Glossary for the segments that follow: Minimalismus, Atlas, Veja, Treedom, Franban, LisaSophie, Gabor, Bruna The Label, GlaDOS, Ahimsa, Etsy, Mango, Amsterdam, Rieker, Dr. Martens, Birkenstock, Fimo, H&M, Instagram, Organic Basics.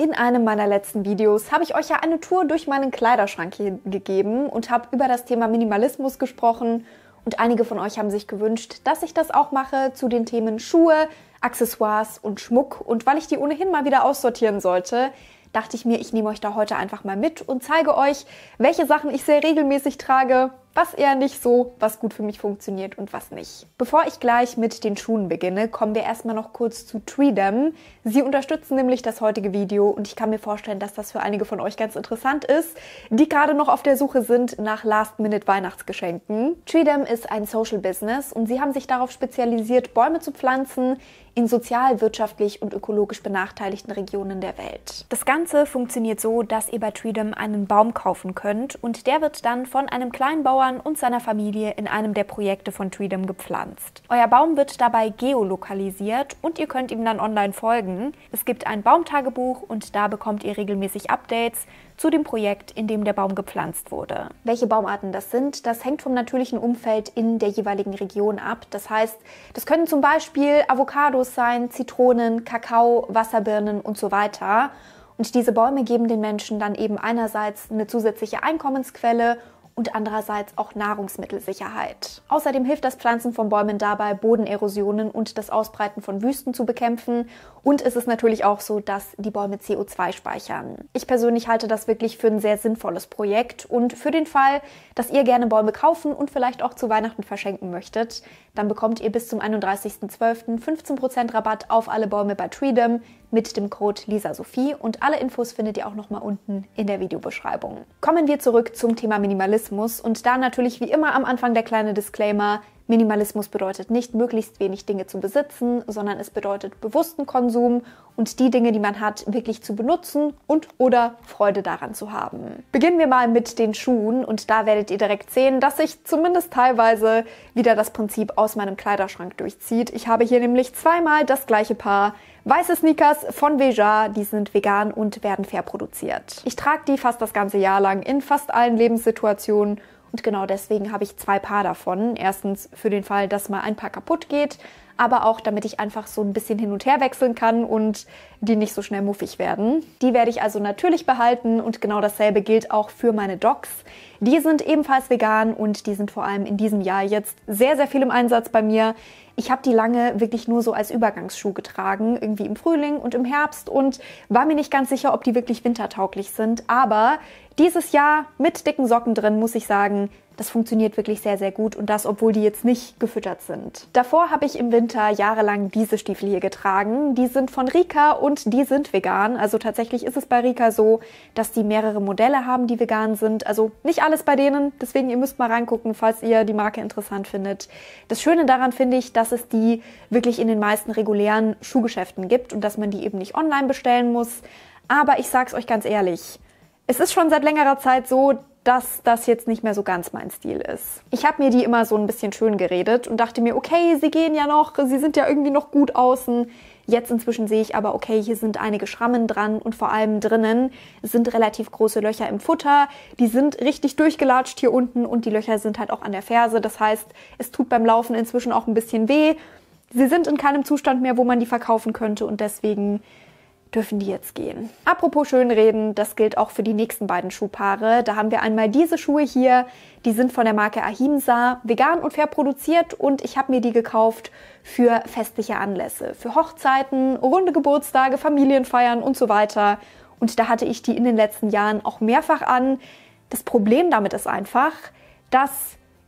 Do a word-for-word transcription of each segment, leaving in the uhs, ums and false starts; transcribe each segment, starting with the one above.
In einem meiner letzten Videos habe ich euch ja eine Tour durch meinen Kleiderschrank hier gegeben und habe über das Thema Minimalismus gesprochen. Und einige von euch haben sich gewünscht, dass ich das auch mache zu den Themen Schuhe, Accessoires und Schmuck. Und weil ich die ohnehin mal wieder aussortieren sollte, dachte ich mir, ich nehme euch da heute einfach mal mit und zeige euch, welche Sachen ich sehr regelmäßig trage, was eher nicht so, was gut für mich funktioniert und was nicht. Bevor ich gleich mit den Schuhen beginne, kommen wir erstmal noch kurz zu Treedom. Sie unterstützen nämlich das heutige Video und ich kann mir vorstellen, dass das für einige von euch ganz interessant ist, die gerade noch auf der Suche sind nach Last-Minute-Weihnachtsgeschenken. Treedom ist ein Social Business und sie haben sich darauf spezialisiert, Bäume zu pflanzen in sozial, wirtschaftlich und ökologisch benachteiligten Regionen der Welt. Das Ganze funktioniert so, dass ihr bei Treedom einen Baum kaufen könnt und der wird dann von einem Kleinbauern und seiner Familie in einem der Projekte von Treedom gepflanzt. Euer Baum wird dabei geolokalisiert und ihr könnt ihm dann online folgen. Es gibt ein Baumtagebuch und da bekommt ihr regelmäßig Updates zu dem Projekt, in dem der Baum gepflanzt wurde. Welche Baumarten das sind, das hängt vom natürlichen Umfeld in der jeweiligen Region ab. Das heißt, das können zum Beispiel Avocados sein, Zitronen, Kakao, Wasserbirnen und so weiter. Und diese Bäume geben den Menschen dann eben einerseits eine zusätzliche Einkommensquelle und andererseits auch Nahrungsmittelsicherheit. Außerdem hilft das Pflanzen von Bäumen dabei, Bodenerosionen und das Ausbreiten von Wüsten zu bekämpfen. Und es ist natürlich auch so, dass die Bäume C O zwei speichern. Ich persönlich halte das wirklich für ein sehr sinnvolles Projekt und für den Fall, dass ihr gerne Bäume kaufen und vielleicht auch zu Weihnachten verschenken möchtet, dann bekommt ihr bis zum einunddreißigsten zwölften fünfzehn Prozent Rabatt auf alle Bäume bei Treedom mit dem Code LisaSophie und alle Infos findet ihr auch nochmal unten in der Videobeschreibung. Kommen wir zurück zum Thema Minimalismus und da natürlich wie immer am Anfang der kleine Disclaimer: Minimalismus bedeutet nicht, möglichst wenig Dinge zu besitzen, sondern es bedeutet bewussten Konsum und die Dinge, die man hat, wirklich zu benutzen und oder Freude daran zu haben. Beginnen wir mal mit den Schuhen und da werdet ihr direkt sehen, dass sich zumindest teilweise wieder das Prinzip aus meinem Kleiderschrank durchzieht. Ich habe hier nämlich zweimal das gleiche Paar weiße Sneakers von Veja, die sind vegan und werden fair produziert. Ich trage die fast das ganze Jahr lang in fast allen Lebenssituationen. Und genau deswegen habe ich zwei Paar davon. Erstens für den Fall, dass mal ein Paar kaputt geht, aber auch damit ich einfach so ein bisschen hin und her wechseln kann und die nicht so schnell muffig werden. Die werde ich also natürlich behalten und genau dasselbe gilt auch für meine Docs. Die sind ebenfalls vegan und die sind vor allem in diesem Jahr jetzt sehr, sehr viel im Einsatz bei mir. Ich habe die lange wirklich nur so als Übergangsschuh getragen, irgendwie im Frühling und im Herbst und war mir nicht ganz sicher, ob die wirklich wintertauglich sind. Aber dieses Jahr mit dicken Socken drin, muss ich sagen, das funktioniert wirklich sehr, sehr gut und das, obwohl die jetzt nicht gefüttert sind. Davor habe ich im Winter jahrelang diese Stiefel hier getragen. Die sind von Rieker und die sind vegan. Also tatsächlich ist es bei Rieker so, dass die mehrere Modelle haben, die vegan sind. Also nicht alles bei denen, deswegen ihr müsst mal reingucken, falls ihr die Marke interessant findet. Das Schöne daran finde ich, dass es die wirklich in den meisten regulären Schuhgeschäften gibt und dass man die eben nicht online bestellen muss. Aber ich sag's euch ganz ehrlich, es ist schon seit längerer Zeit so, dass das jetzt nicht mehr so ganz mein Stil ist. Ich habe mir die immer so ein bisschen schön geredet und dachte mir, okay, sie gehen ja noch, sie sind ja irgendwie noch gut außen. Jetzt inzwischen sehe ich aber, okay, hier sind einige Schrammen dran und vor allem drinnen sind relativ große Löcher im Futter. Die sind richtig durchgelatscht hier unten und die Löcher sind halt auch an der Ferse. Das heißt, es tut beim Laufen inzwischen auch ein bisschen weh. Sie sind in keinem Zustand mehr, wo man die verkaufen könnte und deswegen dürfen die jetzt gehen. Apropos Schönreden, das gilt auch für die nächsten beiden Schuhpaare. Da haben wir einmal diese Schuhe hier, die sind von der Marke Ahimsa, vegan und fair produziert und ich habe mir die gekauft für festliche Anlässe, für Hochzeiten, runde Geburtstage, Familienfeiern und so weiter. Und da hatte ich die in den letzten Jahren auch mehrfach an. Das Problem damit ist einfach, dass,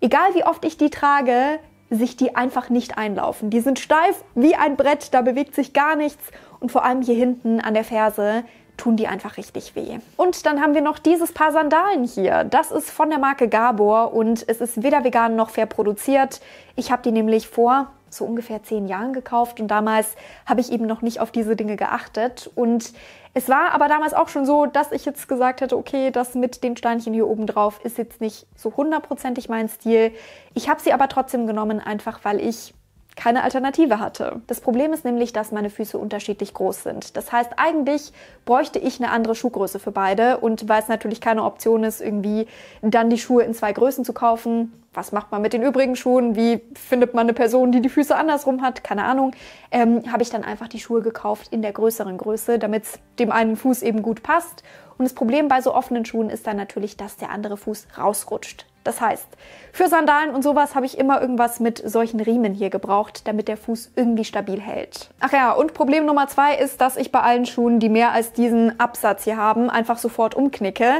egal wie oft ich die trage, sich die einfach nicht einlaufen. Die sind steif wie ein Brett, da bewegt sich gar nichts. Und vor allem hier hinten an der Ferse tun die einfach richtig weh. Und dann haben wir noch dieses Paar Sandalen hier. Das ist von der Marke Gabor und es ist weder vegan noch fair produziert. Ich habe die nämlich vor so ungefähr zehn Jahren gekauft und damals habe ich eben noch nicht auf diese Dinge geachtet. Und es war aber damals auch schon so, dass ich jetzt gesagt hätte, okay, das mit den Steinchen hier oben drauf ist jetzt nicht so hundertprozentig mein Stil. Ich habe sie aber trotzdem genommen, einfach weil ich keine Alternative hatte. Das Problem ist nämlich, dass meine Füße unterschiedlich groß sind. Das heißt, eigentlich bräuchte ich eine andere Schuhgröße für beide. Und weil es natürlich keine Option ist, irgendwie dann die Schuhe in zwei Größen zu kaufen, was macht man mit den übrigen Schuhen? Wie findet man eine Person, die die Füße andersrum hat? Keine Ahnung. Ähm, habe ich dann einfach die Schuhe gekauft in der größeren Größe, damit es dem einen Fuß eben gut passt. Und das Problem bei so offenen Schuhen ist dann natürlich, dass der andere Fuß rausrutscht. Das heißt, für Sandalen und sowas habe ich immer irgendwas mit solchen Riemen hier gebraucht, damit der Fuß irgendwie stabil hält. Ach ja, und Problem Nummer zwei ist, dass ich bei allen Schuhen, die mehr als diesen Absatz hier haben, einfach sofort umknicke.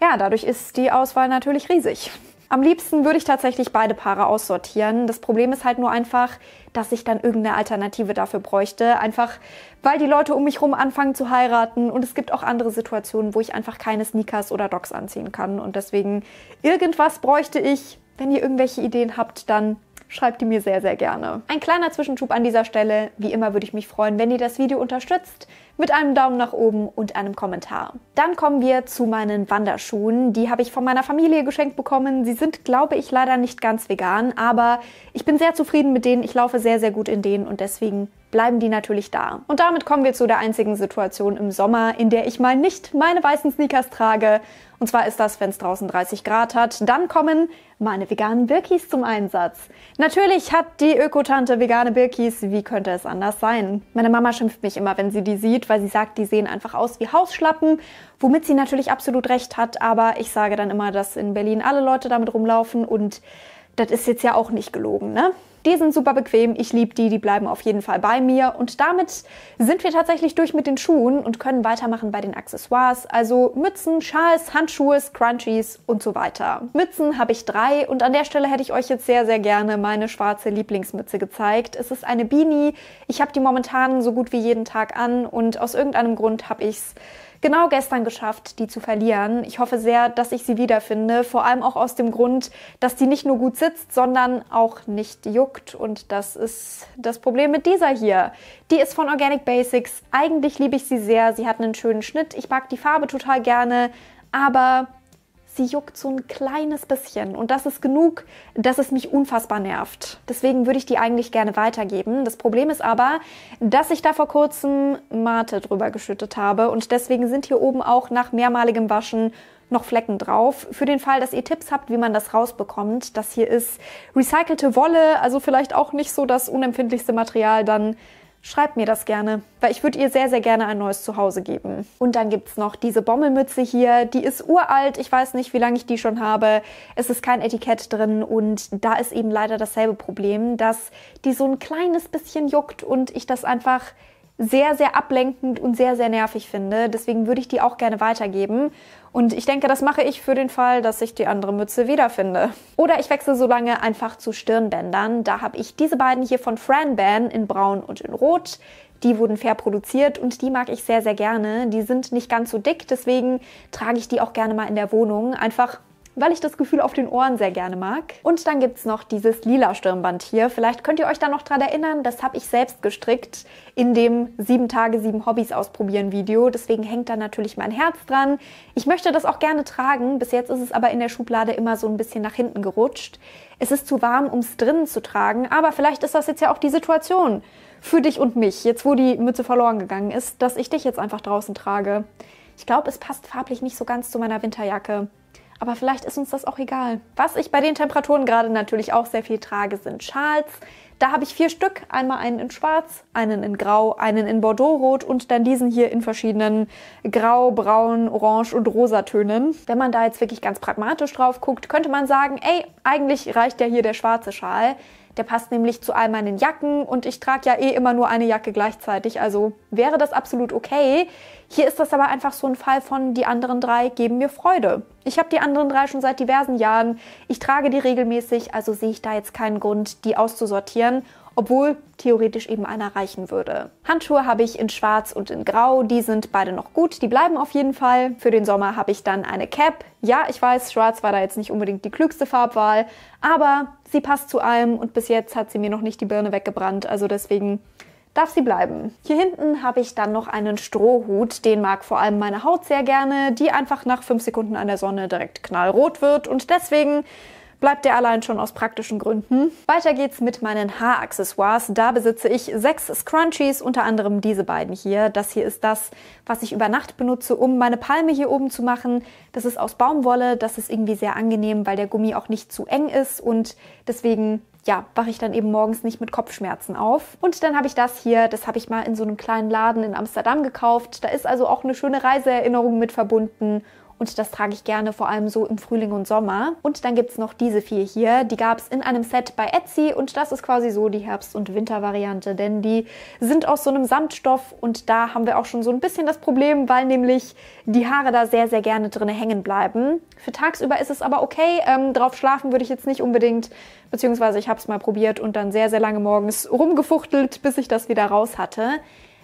Ja, dadurch ist die Auswahl natürlich riesig. Am liebsten würde ich tatsächlich beide Paare aussortieren. Das Problem ist halt nur einfach, dass ich dann irgendeine Alternative dafür bräuchte. Einfach, weil die Leute um mich rum anfangen zu heiraten. Und es gibt auch andere Situationen, wo ich einfach keine Sneakers oder Docs anziehen kann. Und deswegen, irgendwas bräuchte ich. Wenn ihr irgendwelche Ideen habt, dann schreibt die mir sehr, sehr gerne. Ein kleiner Zwischenschub an dieser Stelle. Wie immer würde ich mich freuen, wenn ihr das Video unterstützt. Mit einem Daumen nach oben und einem Kommentar. Dann kommen wir zu meinen Wanderschuhen. Die habe ich von meiner Familie geschenkt bekommen. Sie sind, glaube ich, leider nicht ganz vegan, aber ich bin sehr zufrieden mit denen. Ich laufe sehr, sehr gut in denen und deswegen bleiben die natürlich da. Und damit kommen wir zu der einzigen Situation im Sommer, in der ich mal nicht meine weißen Sneakers trage. Und zwar ist das, wenn es draußen dreißig Grad hat. Dann kommen meine veganen Birkis zum Einsatz. Natürlich hat die Ökotante vegane Birkis. Wie könnte es anders sein? Meine Mama schimpft mich immer, wenn sie die sieht, weil sie sagt, die sehen einfach aus wie Hausschlappen, womit sie natürlich absolut recht hat, aber ich sage dann immer, dass in Berlin alle Leute damit rumlaufen und das ist jetzt ja auch nicht gelogen, ne? Die sind super bequem, ich liebe die, die bleiben auf jeden Fall bei mir und damit sind wir tatsächlich durch mit den Schuhen und können weitermachen bei den Accessoires, also Mützen, Schals, Handschuhe, Scrunchies und so weiter. Mützen habe ich drei und an der Stelle hätte ich euch jetzt sehr, sehr gerne meine schwarze Lieblingsmütze gezeigt. Es ist eine Beanie, ich habe die momentan so gut wie jeden Tag an und aus irgendeinem Grund habe ich es genau gestern geschafft, die zu verlieren. Ich hoffe sehr, dass ich sie wiederfinde, vor allem auch aus dem Grund, dass die nicht nur gut sitzt, sondern auch nicht juckt. Und das ist das Problem mit dieser hier. Die ist von Organic Basics. Eigentlich liebe ich sie sehr. Sie hat einen schönen Schnitt. Ich mag die Farbe total gerne, aber sie juckt so ein kleines bisschen und das ist genug, dass es mich unfassbar nervt. Deswegen würde ich die eigentlich gerne weitergeben. Das Problem ist aber, dass ich da vor kurzem Mate drüber geschüttet habe und deswegen sind hier oben auch nach mehrmaligem Waschen noch Flecken drauf. Für den Fall, dass ihr Tipps habt, wie man das rausbekommt. Das hier ist recycelte Wolle, also vielleicht auch nicht so das unempfindlichste Material, dann schreibt mir das gerne, weil ich würde ihr sehr, sehr gerne ein neues Zuhause geben. Und dann gibt es noch diese Bommelmütze hier. Die ist uralt. Ich weiß nicht, wie lange ich die schon habe. Es ist kein Etikett drin und da ist eben leider dasselbe Problem, dass die so ein kleines bisschen juckt und ich das einfach sehr, sehr ablenkend und sehr, sehr nervig finde. Deswegen würde ich die auch gerne weitergeben. Und ich denke, das mache ich für den Fall, dass ich die andere Mütze wiederfinde. Oder ich wechsle so lange einfach zu Stirnbändern. Da habe ich diese beiden hier von Franban in braun und in rot. Die wurden fair produziert und die mag ich sehr, sehr gerne. Die sind nicht ganz so dick, deswegen trage ich die auch gerne mal in der Wohnung. Einfach weil ich das Gefühl auf den Ohren sehr gerne mag. Und dann gibt es noch dieses lila Stirnband hier. Vielleicht könnt ihr euch da noch dran erinnern, das habe ich selbst gestrickt in dem sieben Tage sieben Hobbys ausprobieren Video. Deswegen hängt da natürlich mein Herz dran. Ich möchte das auch gerne tragen, bis jetzt ist es aber in der Schublade immer so ein bisschen nach hinten gerutscht. Es ist zu warm, um es drinnen zu tragen, aber vielleicht ist das jetzt ja auch die Situation für dich und mich, jetzt wo die Mütze verloren gegangen ist, dass ich dich jetzt einfach draußen trage. Ich glaube, es passt farblich nicht so ganz zu meiner Winterjacke. Aber vielleicht ist uns das auch egal. Was ich bei den Temperaturen gerade natürlich auch sehr viel trage, sind Schals. Da habe ich vier Stück. Einmal einen in schwarz, einen in grau, einen in bordeauxrot und dann diesen hier in verschiedenen grau, braun, orange und rosa Tönen. Wenn man da jetzt wirklich ganz pragmatisch drauf guckt, könnte man sagen, ey, eigentlich reicht ja hier der schwarze Schal. Der passt nämlich zu all meinen Jacken und ich trage ja eh immer nur eine Jacke gleichzeitig, also wäre das absolut okay. Hier ist das aber einfach so ein Fall von, die anderen drei geben mir Freude. Ich habe die anderen drei schon seit diversen Jahren, ich trage die regelmäßig, also sehe ich da jetzt keinen Grund, die auszusortieren, obwohl theoretisch eben einer reichen würde. Handschuhe habe ich in schwarz und in grau, die sind beide noch gut, die bleiben auf jeden Fall. Für den Sommer habe ich dann eine Cap. Ja, ich weiß, schwarz war da jetzt nicht unbedingt die klügste Farbwahl, aber sie passt zu allem und bis jetzt hat sie mir noch nicht die Birne weggebrannt, also deswegen darf sie bleiben. Hier hinten habe ich dann noch einen Strohhut, den mag vor allem meine Haut sehr gerne, die einfach nach fünf Sekunden an der Sonne direkt knallrot wird und deswegen bleibt der allein schon aus praktischen Gründen. Weiter geht's mit meinen Haaraccessoires. Da besitze ich sechs Scrunchies, unter anderem diese beiden hier. Das hier ist das, was ich über Nacht benutze, um meine Palme hier oben zu machen. Das ist aus Baumwolle, das ist irgendwie sehr angenehm, weil der Gummi auch nicht zu eng ist und deswegen ja, wache ich dann eben morgens nicht mit Kopfschmerzen auf. Und dann habe ich das hier, das habe ich mal in so einem kleinen Laden in Amsterdam gekauft. Da ist also auch eine schöne Reiseerinnerung mit verbunden. Und das trage ich gerne, vor allem so im Frühling und Sommer. Und dann gibt es noch diese vier hier. Die gab es in einem Set bei Etsy. Und das ist quasi so die Herbst- und Wintervariante. Denn die sind aus so einem Samtstoff. Und da haben wir auch schon so ein bisschen das Problem, weil nämlich die Haare da sehr, sehr gerne drin hängen bleiben. Für tagsüber ist es aber okay. Ähm, drauf schlafen würde ich jetzt nicht unbedingt. Beziehungsweise ich habe es mal probiert und dann sehr, sehr lange morgens rumgefuchtelt, bis ich das wieder raus hatte.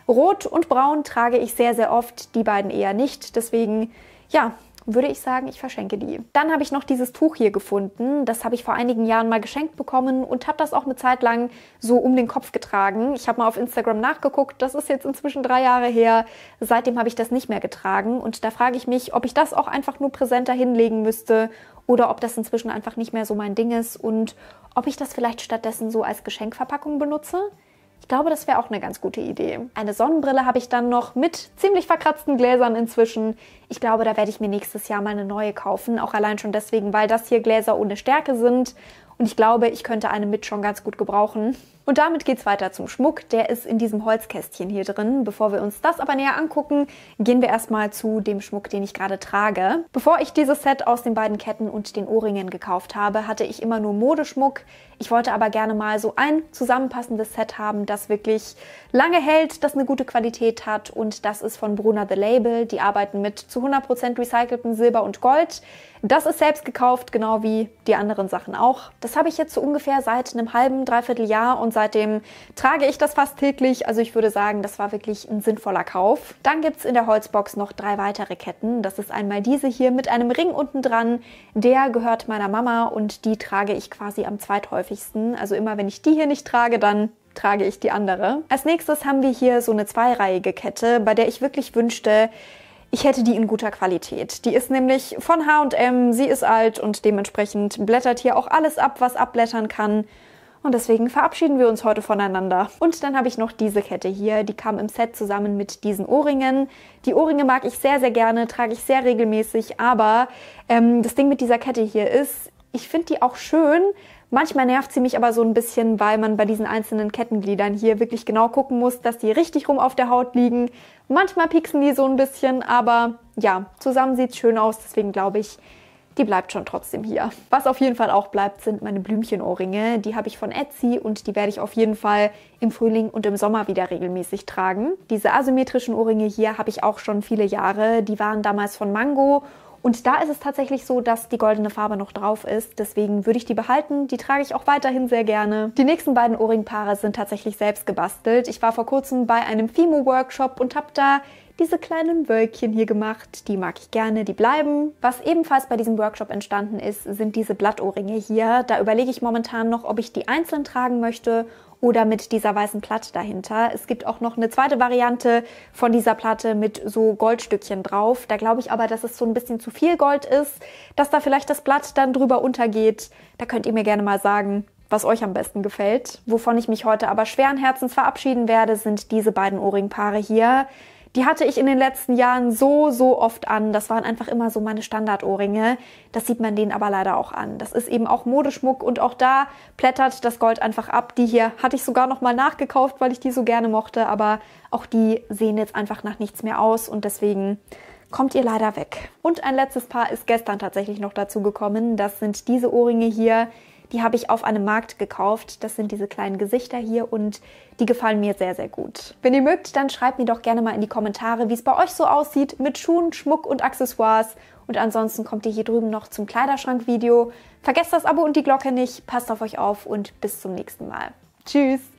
Rot und braun trage ich sehr, sehr oft. Die beiden eher nicht. Deswegen, ja, würde ich sagen, ich verschenke die. Dann habe ich noch dieses Tuch hier gefunden. Das habe ich vor einigen Jahren mal geschenkt bekommen und habe das auch eine Zeit lang so um den Kopf getragen. Ich habe mal auf Instagram nachgeguckt. Das ist jetzt inzwischen drei Jahre her. Seitdem habe ich das nicht mehr getragen. Und da frage ich mich, ob ich das auch einfach nur präsenter hinlegen müsste oder ob das inzwischen einfach nicht mehr so mein Ding ist und ob ich das vielleicht stattdessen so als Geschenkverpackung benutze. Ich glaube, das wäre auch eine ganz gute Idee. Eine Sonnenbrille habe ich dann noch mit ziemlich verkratzten Gläsern inzwischen. Ich glaube, da werde ich mir nächstes Jahr mal eine neue kaufen. Auch allein schon deswegen, weil das hier Gläser ohne Stärke sind. Und ich glaube, ich könnte eine mit schon ganz gut gebrauchen. Und damit geht's weiter zum Schmuck. Der ist in diesem Holzkästchen hier drin. Bevor wir uns das aber näher angucken, gehen wir erstmal zu dem Schmuck, den ich gerade trage. Bevor ich dieses Set aus den beiden Ketten und den Ohrringen gekauft habe, hatte ich immer nur Modeschmuck. Ich wollte aber gerne mal so ein zusammenpassendes Set haben, das wirklich lange hält, das eine gute Qualität hat. Und das ist von Bruna The Label. Die arbeiten mit zu hundert Prozent recyceltem Silber und Gold. Das ist selbst gekauft, genau wie die anderen Sachen auch. Das habe ich jetzt so ungefähr seit einem halben, dreiviertel Jahr und seitdem trage ich das fast täglich. Also ich würde sagen, das war wirklich ein sinnvoller Kauf. Dann gibt es in der Holzbox noch drei weitere Ketten. Das ist einmal diese hier mit einem Ring unten dran. Der gehört meiner Mama und die trage ich quasi am zweithäufigsten. Also immer, wenn ich die hier nicht trage, dann trage ich die andere. Als nächstes haben wir hier so eine zweireihige Kette, bei der ich wirklich wünschte, ich hätte die in guter Qualität. Die ist nämlich von H und M, sie ist alt und dementsprechend blättert hier auch alles ab, was abblättern kann. Und deswegen verabschieden wir uns heute voneinander. Und dann habe ich noch diese Kette hier. Die kam im Set zusammen mit diesen Ohrringen. Die Ohrringe mag ich sehr, sehr gerne, trage ich sehr regelmäßig. Aber ähm, das Ding mit dieser Kette hier ist, ich finde die auch schön. Manchmal nervt sie mich aber so ein bisschen, weil man bei diesen einzelnen Kettengliedern hier wirklich genau gucken muss, dass die richtig rum auf der Haut liegen. Manchmal pieksen die so ein bisschen, aber ja, zusammen sieht es schön aus. Deswegen glaube ich, die bleibt schon trotzdem hier. Was auf jeden Fall auch bleibt, sind meine Blümchenohrringe. Die habe ich von Etsy und die werde ich auf jeden Fall im Frühling und im Sommer wieder regelmäßig tragen. Diese asymmetrischen Ohrringe hier habe ich auch schon viele Jahre. Die waren damals von Mango. Und da ist es tatsächlich so, dass die goldene Farbe noch drauf ist. Deswegen würde ich die behalten. Die trage ich auch weiterhin sehr gerne. Die nächsten beiden Ohrringpaare sind tatsächlich selbst gebastelt. Ich war vor kurzem bei einem Fimo-Workshop und habe da diese kleinen Wölkchen hier gemacht. Die mag ich gerne, die bleiben. Was ebenfalls bei diesem Workshop entstanden ist, sind diese Blattohrringe hier. Da überlege ich momentan noch, ob ich die einzeln tragen möchte oder mit dieser weißen Platte dahinter. Es gibt auch noch eine zweite Variante von dieser Platte mit so Goldstückchen drauf. Da glaube ich aber, dass es so ein bisschen zu viel Gold ist, dass da vielleicht das Blatt dann drüber untergeht. Da könnt ihr mir gerne mal sagen, was euch am besten gefällt. Wovon ich mich heute aber schweren Herzens verabschieden werde, sind diese beiden Ohrringpaare hier. Die hatte ich in den letzten Jahren so, so oft an. Das waren einfach immer so meine Standardohrringe. Das sieht man denen aber leider auch an. Das ist eben auch Modeschmuck und auch da plättert das Gold einfach ab. Die hier hatte ich sogar nochmal nachgekauft, weil ich die so gerne mochte. Aber auch die sehen jetzt einfach nach nichts mehr aus und deswegen kommt ihr leider weg. Und ein letztes Paar ist gestern tatsächlich noch dazu gekommen. Das sind diese Ohrringe hier. Die habe ich auf einem Markt gekauft. Das sind diese kleinen Gesichter hier und die gefallen mir sehr, sehr gut. Wenn ihr mögt, dann schreibt mir doch gerne mal in die Kommentare, wie es bei euch so aussieht mit Schuhen, Schmuck und Accessoires. Und ansonsten kommt ihr hier drüben noch zum Kleiderschrank-Video. Vergesst das Abo und die Glocke nicht. Passt auf euch auf und bis zum nächsten Mal. Tschüss!